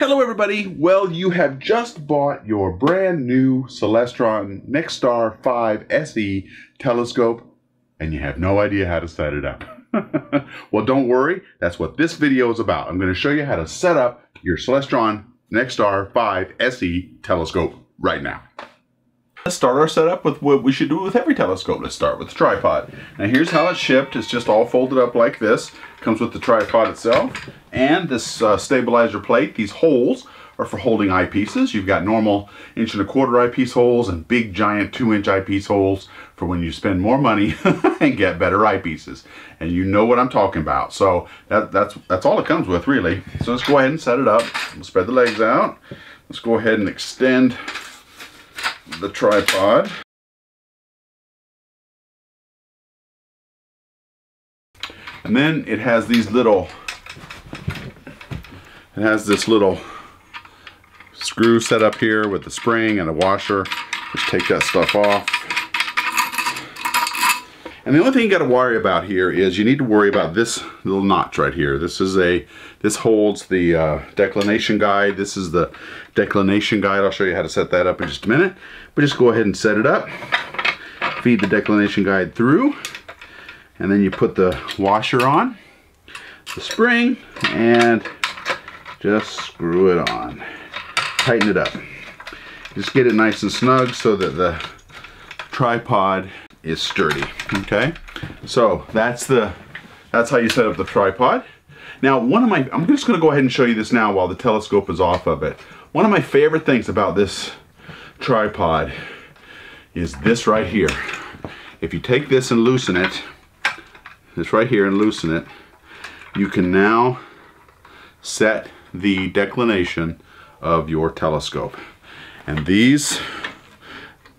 Hello everybody, well you have just bought your brand new Celestron NexStar 5SE telescope and you have no idea how to set it up. Well don't worry, that's what this video is about. I'm going to show you how to set up your Celestron NexStar 5SE telescope right now. Let's start our setup with what we should do with every telescope. Let's start with the tripod. Now here's how it's shipped. It's just all folded up like this. Comes with the tripod itself and this stabilizer plate. These holes are for holding eyepieces. You've got normal 1¼ inch eyepiece holes and big giant 2-inch eyepiece holes for when you spend more money and get better eyepieces. And you know what I'm talking about. So that's all it comes with really. So let's go ahead and set it up. We'll spread the legs out. Let's go ahead and extend the tripod. And then it has these little, it has this little screw set up here with the spring and a washer. Just take that stuff off. And the only thing you got to worry about here is you need to worry about this little notch right here. This holds the declination guide. This is the declination guide. I'll show you how to set that up in just a minute. But just go ahead and set it up. Feed the declination guide through. And then you put the washer on, the spring, and just screw it on. Tighten it up. Just get it nice and snug so that the tripod is sturdy. Okay, so that's how you set up the tripod. Now I'm just going to go ahead and show you this now while the telescope is off of it. One of my favorite things about this tripod is this right here. If you take this and loosen it, this right here, and loosen it, you can now set the declination of your telescope. And these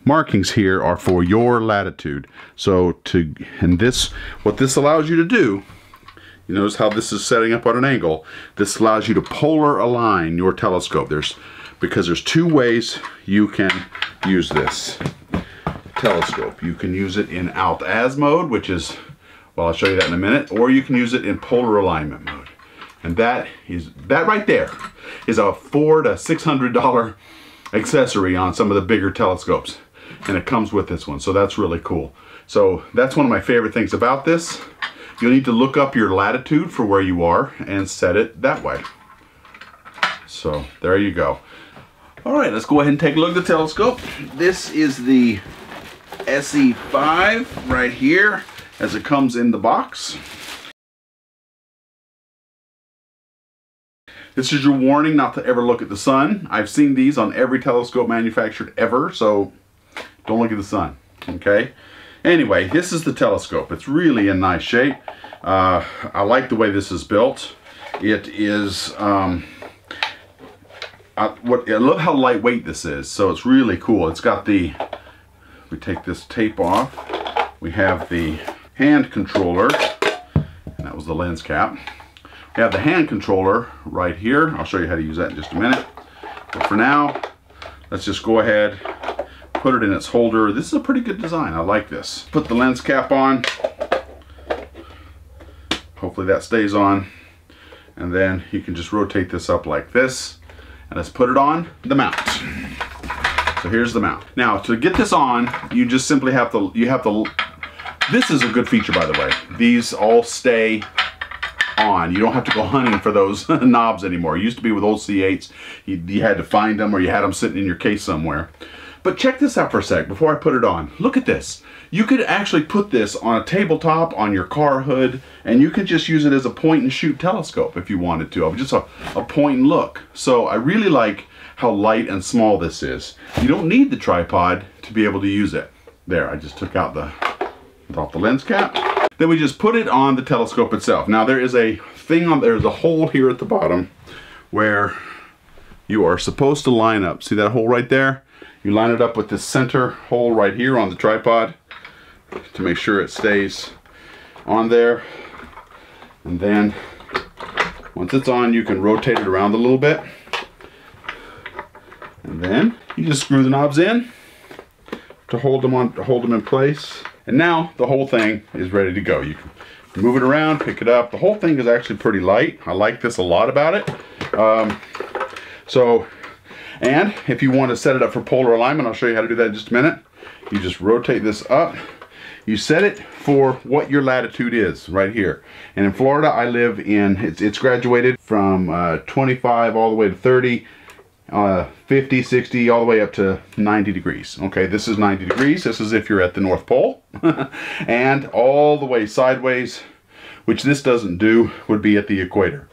markings here are for your latitude. So what this allows you to do, you notice how this is setting up on an angle. This allows you to polar align your telescope. Because there's two ways you can use this telescope. You can use it in alt as mode, which is, well, I'll show you that in a minute, or you can use it in polar alignment mode. And that right there is a $400 to $600 accessory on some of the bigger telescopes. And it comes with this one, so that's really cool. So that's one of my favorite things about this. You'll need to look up your latitude for where you are and set it that way. So there you go. All right, let's go ahead and take a look at the telescope. This is the SE5 right here as it comes in the box. This is your warning not to ever look at the sun. I've seen these on every telescope manufactured ever, so don't look at the sun, okay? Anyway, this is the telescope. It's really in nice shape. I like the way this is built. It is, I love how lightweight this is, so it's really cool. It's got the, we take this tape off. We have the hand controller, and that was the lens cap. We have the hand controller right here. I'll show you how to use that in just a minute. But for now, let's just go ahead, put it in its holder. This is a pretty good design. I like this. Put the lens cap on. Hopefully that stays on. And then you can just rotate this up like this. And let's put it on the mount. So here's the mount. Now to get this on, you just simply have to, this is a good feature by the way. These all stay on. You don't have to go hunting for those knobs anymore. It used to be with old C8s. You had to find them or you had them sitting in your case somewhere. But check this out for a sec before I put it on. Look at this. You could actually put this on a tabletop, on your car hood, and you could just use it as a point-and-shoot telescope if you wanted to. Just a point and look. So I really like how light and small this is. You don't need the tripod to be able to use it. There, I just took out off the lens cap. Then we just put it on the telescope itself. Now there is a thing on, there's a hole here at the bottom where you are supposed to line up. See that hole right there? You line it up with this center hole right here on the tripod to make sure it stays on there. And then once it's on, you can rotate it around a little bit. And then you just screw the knobs in to hold them in place. And now the whole thing is ready to go. You can move it around, pick it up. The whole thing is actually pretty light. I like this a lot about it. So, and if you want to set it up for polar alignment, I'll show you how to do that in just a minute. You just rotate this up. You set it for what your latitude is right here. And in Florida, I live in, it's graduated from 25 all the way to 30, 50, 60, all the way up to 90 degrees. Okay, this is 90 degrees. This is if you're at the North Pole. And all the way sideways, which this doesn't do, would be at the equator.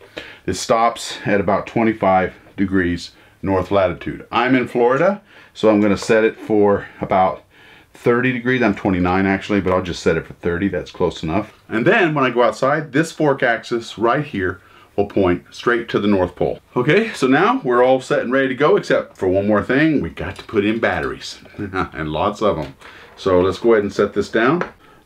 It stops at about 25 degrees north latitude. I'm in Florida, so I'm gonna set it for about 30 degrees. I'm 29 actually, but I'll just set it for 30. That's close enough. And then when I go outside, this fork axis right here will point straight to the North Pole. Okay, so now we're all set and ready to go, except for one more thing. We got to put in batteries and lots of them. So let's go ahead and set this down.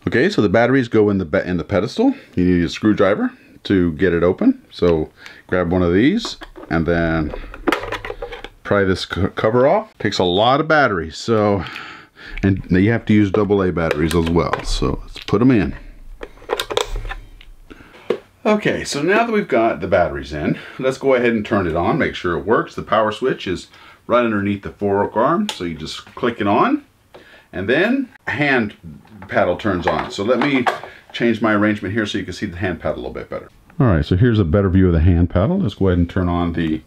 Okay, so the batteries go in the pedestal. You need a screwdriver to get it open. So grab one of these and then pry this cover off. Takes a lot of batteries, so. And you have to use AA batteries as well. So let's put them in. Okay, so now that we've got the batteries in, let's go ahead and turn it on, make sure it works. The power switch is right underneath the fork arm, so you just click it on, and then hand paddle turns on. So let me change my arrangement here so you can see the hand paddle a little bit better. All right, so here's a better view of the hand paddle. Let's go ahead and turn on the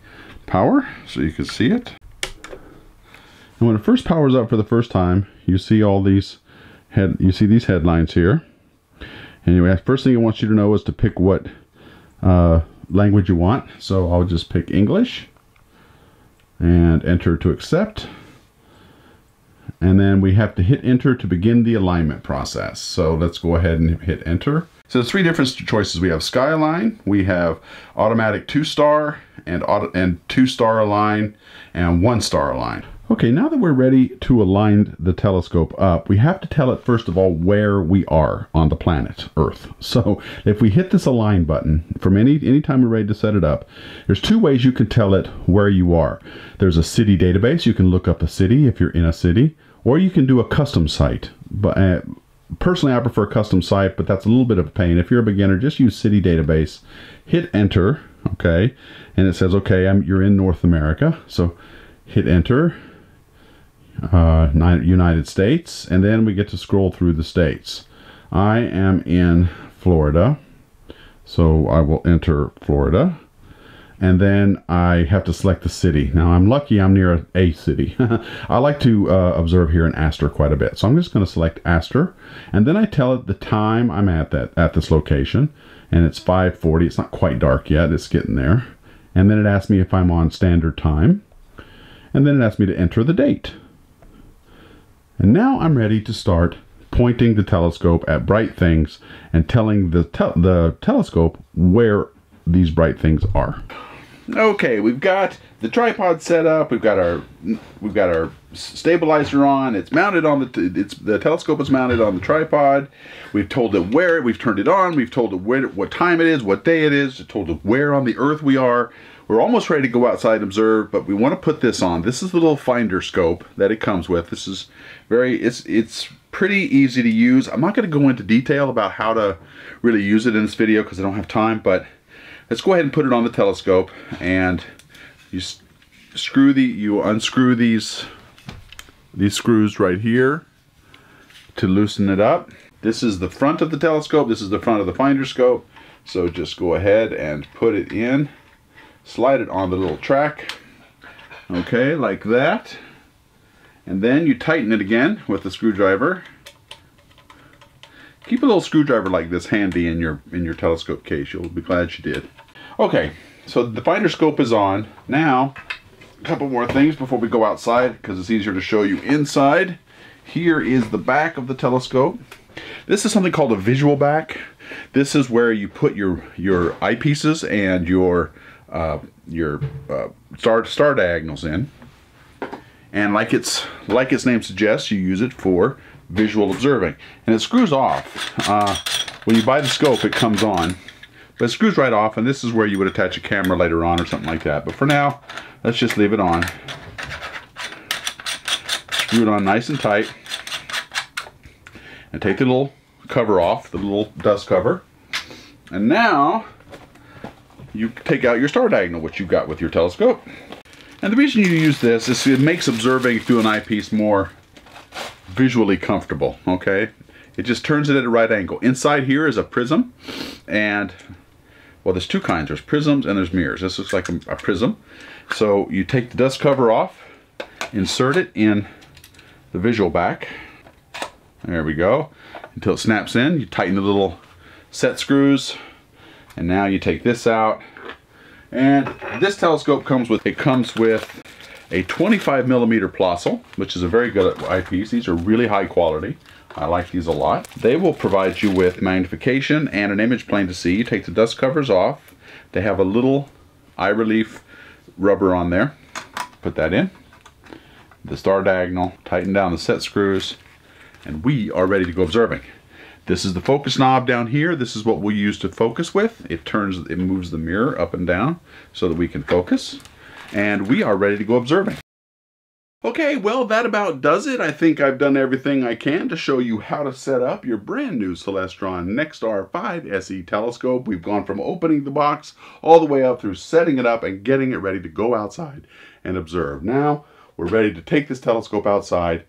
power so you can see it. And when it first powers up for the first time, you see all these you see these headlines here. Anyway, first thing it wants you to know is to pick what language you want. So I'll just pick English and enter to accept. And then we have to hit enter to begin the alignment process. So let's go ahead and hit enter. So there's three different choices. We have Skyalign, we have automatic 2-star, and 2-star align, and 1-star align. Okay, now that we're ready to align the telescope up, we have to tell it, first of all, where we are on the planet Earth. So if we hit this align button from any time we're ready to set it up, there's two ways you can tell it where you are. There's a city database. You can look up a city if you're in a city, or you can do a custom site. But personally, I prefer a custom site, but that's a little bit of a pain. If you're a beginner, just use city database, hit enter, okay, and it says, okay, you're in North America, so hit enter. United States, and then we get to scroll through the states. I am in Florida, so I will enter Florida, and then I have to select the city. Now I'm lucky I'm near a city. I like to observe here in Astor quite a bit, so I'm just going to select Astor, and then I tell it the time I'm at this location, and it's 5:40. It's not quite dark yet, it's getting there, and then it asks me if I'm on standard time, and then it asks me to enter the date. And now I'm ready to start pointing the telescope at bright things and telling the telescope where these bright things are. Okay, we've got the tripod set up. We've got our stabilizer on. It's mounted on the telescope is mounted on the tripod. We've told it where. We've turned it on. We've told it what time it is, what day it is. We've told it where on the Earth we are. We're almost ready to go outside and observe, but we want to put this on. This is the little finder scope that it comes with. This is it's pretty easy to use. I'm not going to go into detail about how to really use it in this video because I don't have time, but let's go ahead and put it on the telescope, and you unscrew these screws right here to loosen it up. This is the front of the telescope. This is the front of the finder scope. So just go ahead and put it in. Slide it on the little track, okay, like that, and then you tighten it again with the screwdriver. Keep a little screwdriver like this handy in your telescope case. You'll be glad you did. Okay, so the finder scope is on. Now, a couple more things before we go outside because it's easier to show you inside. Here is the back of the telescope. This is something called a visual back. This is where you put your eyepieces and your star diagonals in, and like its name suggests, you use it for visual observing. And it screws off. When you buy the scope, it comes on, but it screws right off. And this is where you would attach a camera later on or something like that. But for now, let's just leave it on. Screw it on nice and tight, and take the little cover off, the little dust cover, and now you take out your star diagonal, which you got with your telescope. And the reason you use this is it makes observing through an eyepiece more visually comfortable, okay? It just turns it at a right angle. Inside here is a prism, and, well, there's two kinds. There's prisms and there's mirrors. This looks like a prism. So you take the dust cover off, insert it in the visual back. There we go. Until it snaps in, you tighten the little set screws, and now you take this out. And this telescope comes with a 25mm Plössl, which is a very good eyepiece. These are really high quality. I like these a lot. They will provide you with magnification and an image plane to see. You take the dust covers off. They have a little eye relief rubber on there. Put that in. The star diagonal. Tighten down the set screws. And we are ready to go observing. This is the focus knob down here. This is what we'll use to focus with. It moves the mirror up and down so that we can focus. And we are ready to go observing. Okay, well, that about does it. I think I've done everything I can to show you how to set up your brand new Celestron NexStar 5SE telescope. We've gone from opening the box all the way up through setting it up and getting it ready to go outside and observe. Now, we're ready to take this telescope outside,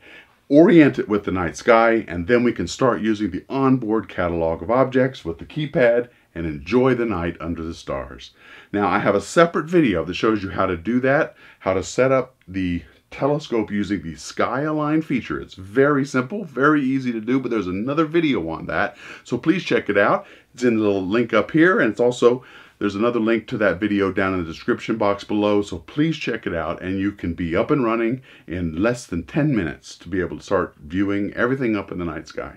orient it with the night sky, and then we can start using the onboard catalog of objects with the keypad and enjoy the night under the stars. Now, I have a separate video that shows you how to do that, how to set up the telescope using the Skyalign feature. It's very simple, very easy to do, but there's another video on that, so please check it out. It's in the little link up here, and it's also, there's another link to that video down in the description box below, so please check it out, and you can be up and running in less than 10 minutes to be able to start viewing everything up in the night sky.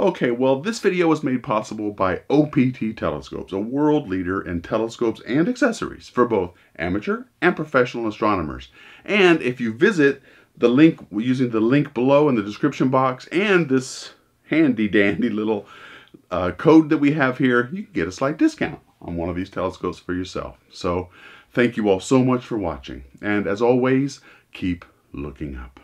Okay, well, this video was made possible by OPT Telescopes, a world leader in telescopes and accessories for both amateur and professional astronomers. And if you visit the link, using the link below in the description box and this handy dandy little code that we have here, you can get a slight discount on one of these telescopes for yourself. So thank you all so much for watching, and as always, keep looking up.